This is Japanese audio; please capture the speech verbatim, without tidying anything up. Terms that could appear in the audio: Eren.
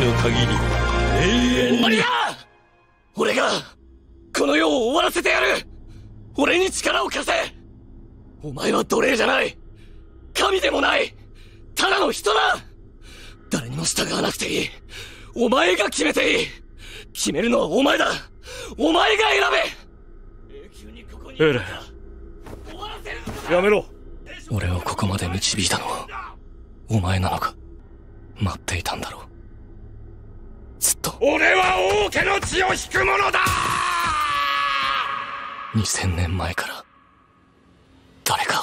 の限り永遠に。終わりだ！俺がこの世を終わらせてやる。俺に力を貸せ。お前は奴隷じゃない、神でもない、ただの人だ。誰にも従わなくていい。お前が決めていい。決めるのはお前だ。お前が選べ。エレン、やめろ。俺をここまで導いたのはお前なのか。待っていたんだろう、ずっと。俺は王家の血を引く者だ。にせんねんまえから誰か